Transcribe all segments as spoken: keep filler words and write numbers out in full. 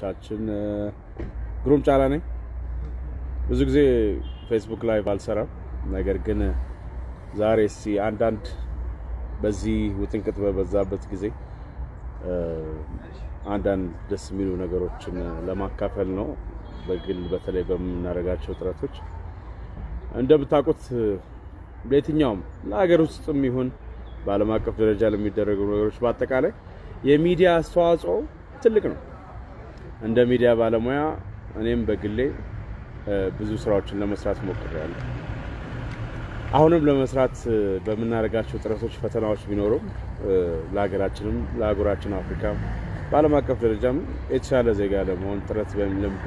ቻችን ግሩም ጫላ ነኝ ብዙ ጊዜ ፌስቡክ ላይቭ አልሰራም ነገር ግን ዛሬ ሲ አንድ አንድ በዚህ ውጥንቅጥ በበዛበት ጊዜ አንድ አንድ ደስ የሚሉ ነገሮችን ለማካፈል ነው በግል በተለይ በመናረጋቸው ጥራቶች እንደምታውቁት ለየትኛውም ለሀገር ውስጥም ይሁን ባለም አቀፍ ደረጃ ለሚደረጉ ነገሮች በአጠቃላይ የሚዲያ አስተዋጽኦ ትልቅ ነው እንደ ሚዲያ ባለሙያ እኔም በግሌ ብዙ ስራዎችን ለመስራት ሞክሬያለሁ አሁንም ለመስራት በመናረጋቸው ጥራቶች ፈተናዎች ቢኖሩ ለሀገራችንም ለአጉራችን አፍሪካ ባለም አቀፍ ደረጃም እቻለ ዜጋ ለመሆን ጥረት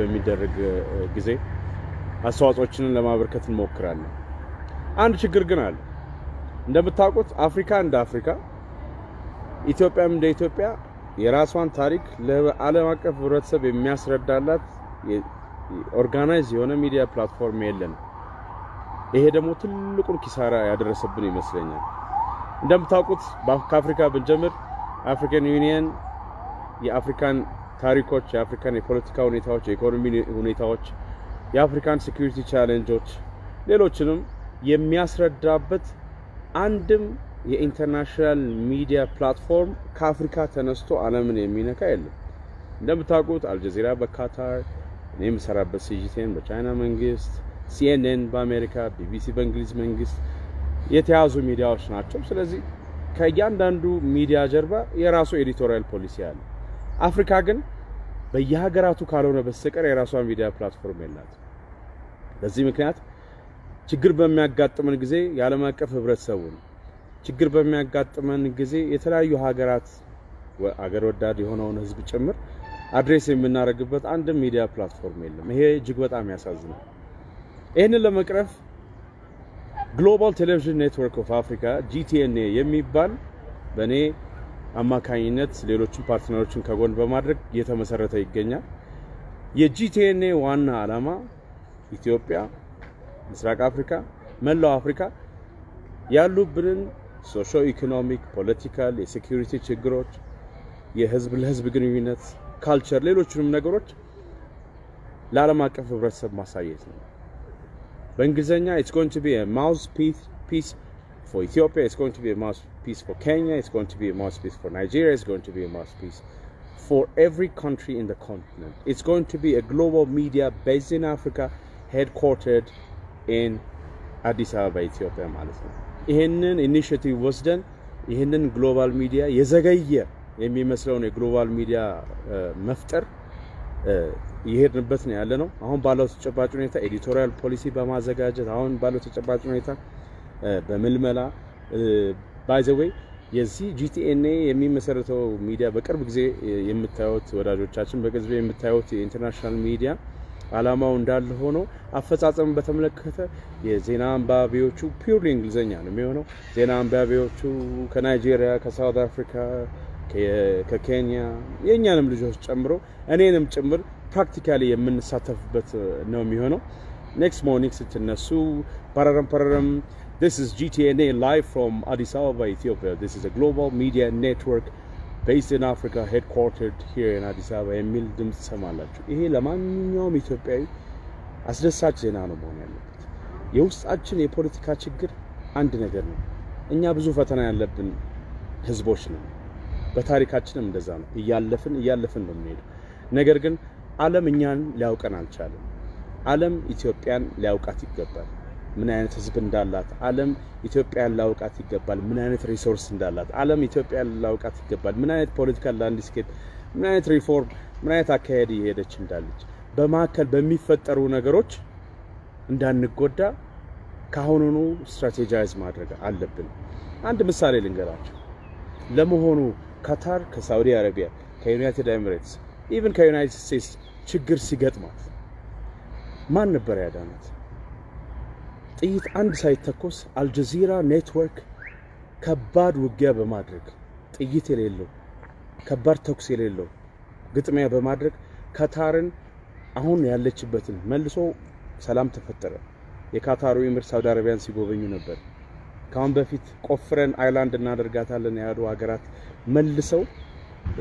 በሚደረግ ጊዜ አስተዋጽኦችን ለማበርከት ሞክራለሁ አንድ ችግር ግን አለ እንደምታውቁት አፍሪካ እንደ አፍሪካ ኢትዮጵያም እንደ ኢትዮጵያ የራስዋን ታሪክ ለዓለም አቀፍ ህብረተሰብ የሚያስረዳላት ኦርጋናይዝ የሆነ ሚዲያ ፕላትፎርም የለም ይሄ ደግሞ ትልቁን ኪሳራ ያደረሰብን ይመስለኛል እንደምታውቁት በአፍሪካ በጀመር አፍሪካን ዩኒየን የአፍሪካን ታሪኮች የአፍሪካን የፖለቲካ ሁኔታዎች የኢኮኖሚ ሁኔታዎች የአፍሪካን ሴኩሪቲ ቻሌንጆች ሌሎችንም የሚያስረዳበት አንድም የኢንተርናሽናል ሚዲያ ፕላትፎርም ከአፍሪካ ተነስቶ ዓለምን የሚነካ የለም እንደምታውቁት አልጀዚራ በካታር እኔም ሰራበት ሲጂቲኤን በቻይና መንግስት ሲኤንኤን በአሜሪካ ቢቢሲ በእንግሊዝ መንግስት የተያዙ ሚዲያዎች ናቸው ስለዚህ ከያንዳንዱ ሚዲያ ጀርባ የራሱ ኤዲቶሪያል ፖሊሲ አለ አፍሪካ ግን በየሀገራቱ ካልሆነ በስተቀር የራሷ ሚዲያ ፕላትፎርም የላት በዚህ ምክንያት ችግር በሚያጋጥመን ጊዜ የዓለም አቀፍ ህብረተሰቡ ችግር በሚያጋጥመን ጊዜ የተለያዩ ሀገራት አገር ወዳድ የሆነውን ህዝብ ጭምር አድሬስ የምናረጋግበት አንድ ሚዲያ ፕላትፎርም የለም ይሄ እጅግ በጣም ያሳዝናል ይሄንን ለመቅረፍ ግሎባል ቴሌቪዥን ኔትወርክ ኦፍ አፍሪካ ጂቲኤንኤ የሚባል በኔ አማካኝነት ሌሎችን ፓርትነሮችን ከጎን በማድረግ የተመሰረተ ይገኛል የጂቲኤንኤ ዋና ዓላማ ኢትዮጵያ ምስራቅ አፍሪካ መላው አፍሪካ ያሉብን ሶሺዮ ኢኮኖሚክ ፖለቲካል የሴኩሪቲ ችግሮች የህዝብ ለህዝብ ግንኙነት ካልቸር ሌሎችንም ነገሮች ለዓለም አቀፍ ህብረተሰብ ማሳየት ነው በእንግሊዘኛ it's going to be a mouthpiece piece for Ethiopia it's going to be a mouthpiece for Kenya it's going to be a mouthpiece for Nigeria it's going to be a mouthpiece for every country in the continent it's going to be a global media based in Africa headquartered in Addis Ababa Ethiopia ማለት ነው ይሄንን ኢኒሺየቲቭ ወስደን ይሄንን ግሎባል ሚዲያ የዘገየ የሚመስለው ነው ግሎባል ሚዲያ መፍጠር ይሄድንበት ነው ያለ ነው አሁን ባለው ተጨባጭ ሁኔታ ኤዲቶሪያል ፖሊሲ በማዘጋጀት አሁን ባለው ተጨባጭ ሁኔታ በመልመላ ባይ ዘ ዌይ የዚህ ጂቲኤንኤ የሚመሰረተው ሚዲያ በቅርብ ጊዜ የምታዩት ወዳጆቻችን በቅርብ የምታዩት ኢንተርናሽናል ሚዲያ አላማው እንዳለ ሆኖ አፈጻጸም በተመለከተ የዜና አንባቢዎቹ ፒውርሊ እንግሊዘኛ ነው የሚሆነው ዜና አንባቢዎቹ ከናይጄሪያ ከሳውዝ አፍሪካ ከኬንያ የኛንም ልጆች ጨምሮ እኔንም ጭምር ፕራክቲካሊ የምንሳተፍበት ነው የሚሆነው ኔክስት ሞርኒንግ ስትነሱ ፓራራም ፓራራም this is G T N A live from Addis Ababa Ethiopia this is a global media network based in Africa headquartered here in Addis Ababa የሚል ድምጽ ሰማላችሁ ይሄ ለማንኛውም ኢትዮጵያዊ አስደሳች ዜና ነው መሆን ያለበት የውስጣችን የፖለቲካ ችግር አንድ ነገር ነው እኛ ብዙ ፈተና ያለብን ህዝቦች ነን በታሪካችንም እንደዛ ነው ይያለፈን ይያለፈን ነው የሚሄድ ነገር ግን ዓለም እኛን ሊያውቀን አልቻለም ዓለም ኢትዮጵያን ሊያውቃት ይገባል ምን አይነት ህዝብ እንዳላት ዓለም ኢትዮጵያን ላውቃት ይገባል ምን አይነት ሪሶርስ እንዳላት ዓለም ኢትዮጵያን ላውቃት ይገባል ምን አይነት ፖለቲካል ላንድስኬፕ ምን አይነት ሪፎርም ምን አይነት አካሄድ እየሄደች እንዳለች በማከል በሚፈጠሩ ነገሮች እንዳንጎዳ ካሁኑኑ ስትራቴጂያይዝ ማድረግ አለብን አንድ ምሳሌ ልንገራችሁ ለመሆኑ ካታር ከሳውዲ አረቢያ ከዩናይትድ ኤሚሬትስ ኢቭን ከዩናይትድ ስቴትስ ችግር ሲገጥማት ማን ነበር ያዳናት ጥይት አንድ ሳይተኮስ አልጀዚራ ኔትወርክ ከባድ ውጊያ በማድረግ ጥይት የሌለው ከባድ ተኩስ የሌለው ግጥሚያ በማድረግ ካታርን አሁን ያለችበትን መልሶ ሰላም ተፈጠረ የካታሩ ኤምር ሳውዲ አረቢያን ሲጎበኙ ነበር ካሁን በፊት ቆፍረን አይላንድ እናደርጋታለን ያሉ ሀገራት መልሰው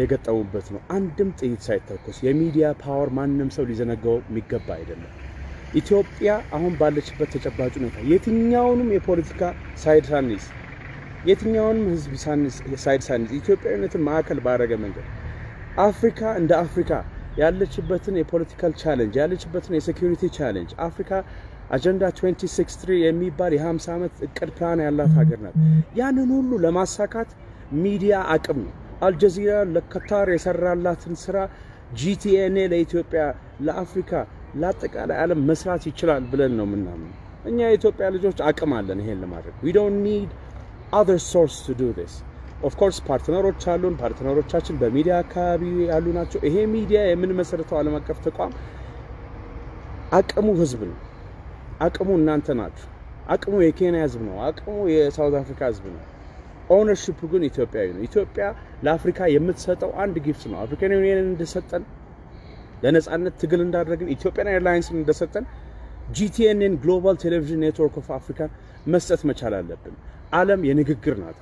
የገጠሙበት ነው አንድም ጥይት ሳይተኮስ የሚዲያ ፓወር ማንንም ሰው ሊዘነጋው የሚገባ አይደለም ኢትዮጵያ አሁን ባለችበት ተጨባጭ ሁኔታ የትኛውንም የፖለቲካ ሳይድ ሳንስ የትኛውንም ህዝብ ሳንስ የሳይድ ሳንስ ኢትዮጵያዊነትን ማዕከል ባደረገ መንገድ አፍሪካ እንደ አፍሪካ ያለችበትን የፖለቲካል ቻሌንጅ ያለችበትን የሴኩሪቲ ቻሌንጅ አፍሪካ አጀንዳ ሁለት መቶ ስልሳ ሶስት የሚባል የ50 አመት እቅድ ፕላን ያላት ሀገር ናት ያንን ሁሉ ለማሳካት ሚዲያ አቅም ነው الجزيرة لقطر يسرع الله تنسرع جي تي إن إيه لإثيوبيا لأفريقيا لا تكاد العالم مسرات يشلع بلننا منهم إن يا إثيوبيا لجوج أكمل لنا هيل المارك we don't need other source to do this of course partner or challenge partner or challenge بالميديا كابي علونا شو إيه ميديا من مسرته على ما كفتكم أكمو هزبن أكمو نانتنات أكمو يكينا هزبنو أكمو يساوي أفريقيا هزبنو ownership gun Ethiopia yun Ethiopia ለአፍሪካ የምትሰጠው አንድ ጊፍት ነው አፍሪካን ዩኒየን እንደሰጠን ለነጻነት ትግል እንዳደረግን ኢትዮጵያን ኤርላይንስ እንደሰጠን ጂ ቲ ኤን ኤን ግሎባል ቴሌቪዥን ኔትወርክ ኦፍ አፍሪካ መስጠት መቻል አለብን ዓለም የንግግር ናት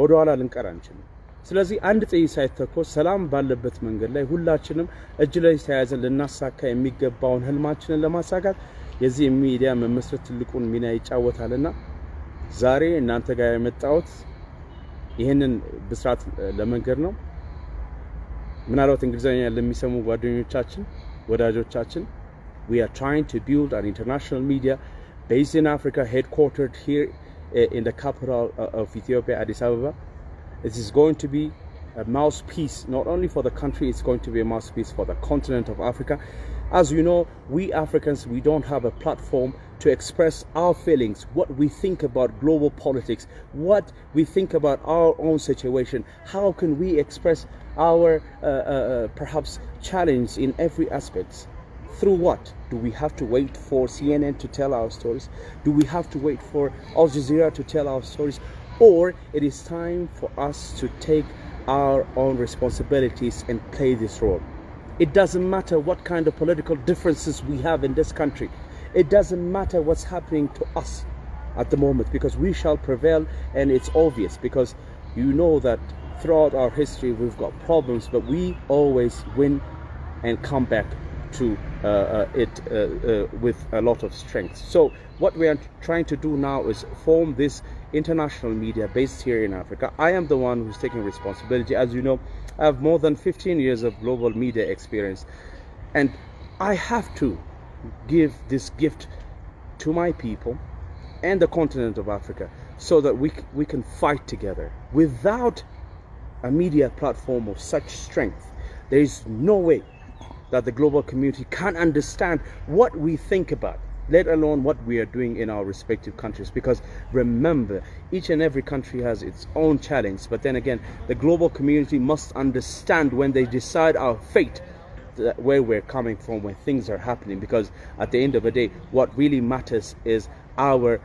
ወደ ኋላ ልንቀር አንችልም ስለዚህ አንድ ጥይ ሳይተኮስ ሰላም ባለበት መንገድ ላይ ሁላችንም እጅ ላይ ተያይዘን ልናሳካ የሚገባውን ህልማችንን ለማሳካት የዚህ ሚዲያ መመስረት ትልቁን ሚና ይጫወታልና ዛሬ እናንተ ጋር የመጣሁት ይሄንን በስራት ለመንገር ነው ምናልባት እንግሊዘኛ ለሚሰሙ ጓደኞቻችን ወዳጆቻችን we are trying to build an international media based in Africa headquartered here in the capital of Ethiopia Addis Ababa it is going to be a mouthpiece not only for the country it's going to be a mouthpiece for the continent of Africa as you know we Africans we don't have a platform to express our feelings, what we think about global politics, what we think about our own situation, how can we express our uh, uh, perhaps challenge in every aspect? Through what? Do we have to wait for C N N to tell our stories? Do we have to wait for Al Jazeera to tell our stories? Or it is time for us to take our own responsibilities and play this role. It doesn't matter what kind of political differences we have in this country. It doesn't matter what's happening to us at the moment because we shall prevail and it's obvious because you know that throughout our history we've got problems but we always win and come back to uh, uh, it uh, uh, with a lot of strength. So what we are trying to do now is form this international media based here in Africa. I am the one who's taking responsibility. As you know, I have more than fifteen years of global media experience and I have to give this gift to my people and the continent of Africa so that we we can fight together without a media platform of such strength there is no way that the global community can understand what we think about let alone what we are doing in our respective countries because remember each and every country has its own challenge but then again the global community must understand when they decide our fate where we're coming from when things are happening because at the end of the day what really matters is our uh,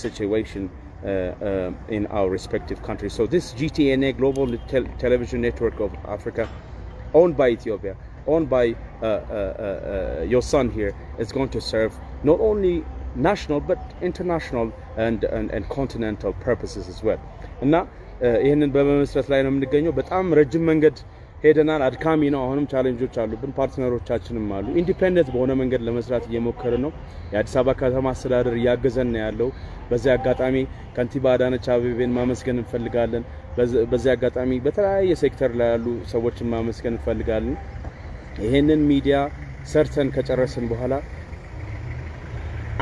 situation uh, uh, in our respective countries so this G T N A global te television network of Africa owned by Ethiopia owned by uh, uh, uh, your son here is going to serve not only national but international and and, and continental purposes as well and now ይሄንን በመመስረት ላይ ነው የምንገኘው በጣም ረጅም መንገድ ሄደናል አድካሚ ነው አሁንም ቻሌንጆች አሉብን ፓርትነሮቻችንም አሉ ኢንዲፔንደንት በሆነ መንገድ ለመስራት እየሞከረ ነው የአዲስ አበባ ከተማ አስተዳደር ያገዘን ነው ያለው በዚህ አጋጣሚ ከንቲባ አዳነች አቤቤን ማመስገን እንፈልጋለን በዚህ አጋጣሚ በተለያየ ሴክተር ላይ ያሉ ሰዎችን ማመስገን እንፈልጋለን ይሄንን ሚዲያ ሰርተን ከጨረስን በኋላ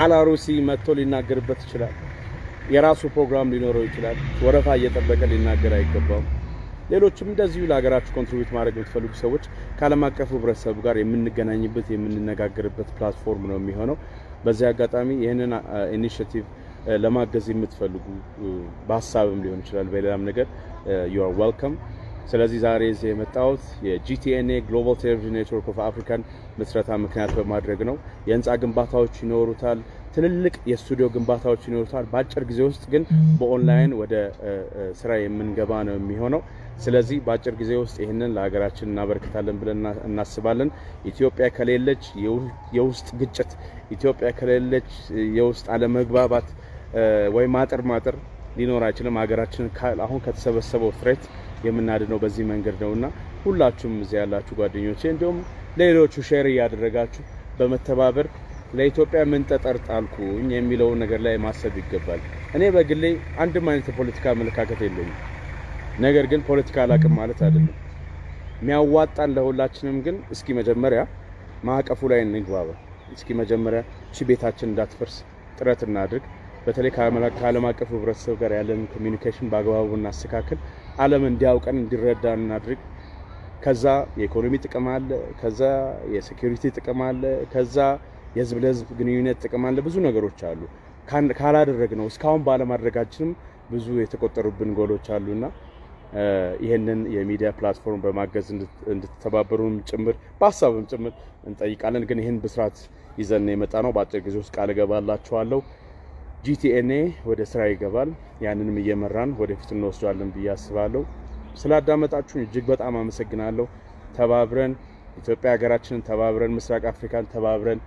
አላሩሲ መጥቶ ሊናገርበት ይችላል የራሱ ፕሮግራም ሊኖረው ይችላል ወረፋ እየተጠበቀ ሊናገር አይገባም ሌሎችም እንደዚሁ ለሀገራችሁ ኮንትሪቢዩት ማድረግ የምትፈልጉ ሰዎች ካለማቀፉ ብረሰብ ጋር የምንገናኝበት የምንነጋገርበት ፕላትፎርም ነው የሚሆነው በዚህ አጋጣሚ ይሄንን ኢኒሺየቲቭ ለማገዝ የምትፈልጉ በሐሳብም ሊሆን ይችላል በሌላም ነገር you are welcome ስለዚህ ዛሬ እዚህ የመጣሁት የጂቲኤንኤ ግሎባል ቴሌቪዥን ኔትወርክ ኦፍ አፍሪካን መስራታ ምክንያት በማድረግ ነው የህንጻ ግንባታዎች ይኖሩታል ትልልቅ የስቱዲዮ ግንባታዎች ይኖሩታል ባጭር ጊዜ ውስጥ ግን በኦንላይን ወደ ስራ የምንገባ ነው የሚሆነው ስለዚህ ባጭር ጊዜ ውስጥ ይሄንን ለሀገራችን እናበረክታለን ብለን እናስባለን ኢትዮጵያ ከሌለች የውስጥ ግጭት ኢትዮጵያ ከሌለች የውስጥ አለመግባባት ወይ ማጥር ማጥር ሊኖር አይችልም ሀገራችን አሁን ከተሰበሰበው ፍሬት የምናድነው በዚህ መንገድ ነውና ሁላችሁም እዚህ ያላችሁ ጓደኞቼ እንደውም ሌሎቹ ሼር ያደረጋችሁ በመተባበር ለኢትዮጵያ ምን ተጠርጣልኩኝ የሚለው ነገር ላይ ማሰብ ይገባል እኔ በግሌ አንድ ማይነት ፖለቲካ መልካከት የለኝም ነገር ግን ፖለቲካ አላቅም ማለት አይደለም የሚያዋጣን ለሁላችንም ግን እስኪ መጀመሪያ ማቀፉ ላይ እንግባባ እስኪ መጀመሪያ ሽቤታችን እንዳትፈርስ ጥረት እናድርግ በተለይ ከዓለም አቀፍ ህብረተሰብ ጋር ያለን ኮሚኒኬሽን በአግባቡ እናስተካክል ዓለም እንዲያውቀን እንዲረዳን እናድርግ ከዛ የኢኮኖሚ ጥቅም አለ ከዛ የሴኩሪቲ ጥቅም አለ ከዛ የህዝብ ለህዝብ ግንኙነት ጥቅም አለ ብዙ ነገሮች አሉ ካላደረግነው እስካሁን ባለማድረጋችንም ብዙ የተቆጠሩብን ጎሎች አሉና ይሄንን የሚዲያ ፕላትፎርም በማገዝ እንድትተባበሩም ጭምር በሐሳብም ጭምር እንጠይቃለን ግን ይሄን በስራት ይዘን የመጣ ነው ባጭር ጊዜ ውስጥ ቃል ገባላችኋለሁ ጂቲኤንኤ ወደ ስራ ይገባል ያንንም እየመራን ወደፊት እንወስዳለን በያስባለሁ ስላዳመጣችሁ እጅግ በጣም አመሰግናለሁ ተባብረን ኢትዮጵያ ሀገራችንን ተባብረን ምስራቅ አፍሪካን ተባብረን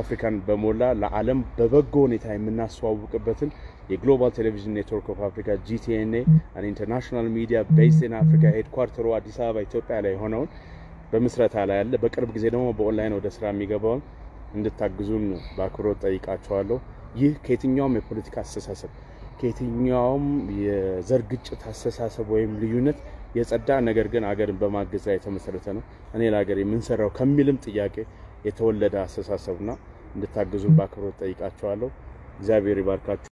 አፍሪካን በመላ ለዓለም በበጎ ሁኔታ የምናስተዋውቅበትን የግሎባል ቴሌቪዥን ኔትወርክ ኦፍ አፍሪካ ጂቲኤንኤ an international media based in Africa headquarter አዲስ አበባ ኢትዮጵያ ላይ ሆነው በመስራት ላይ ያለ በቅርብ ጊዜ ደግሞ በኦንላይን ወደ ስራ የሚገባው እንድታግዙን ባክሮት ጠይቃችኋለሁ ይህ ከየትኛውም የፖለቲካ አስተሳሰብ ከየትኛውም የዘር ግጭት አስተሳሰብ ወይም ልዩነት የጸዳ ነገር ግን አገርን በማገዝ ላይ ተመሰረተ ነው እኔ ለሀገር ምን ሰራው ከሚልም ጥያቄ የተወለደ አስተሳሰብና እንድታግዙን ባክሮት ጠይቃችኋለሁ እግዚአብሔር ይባርካችሁ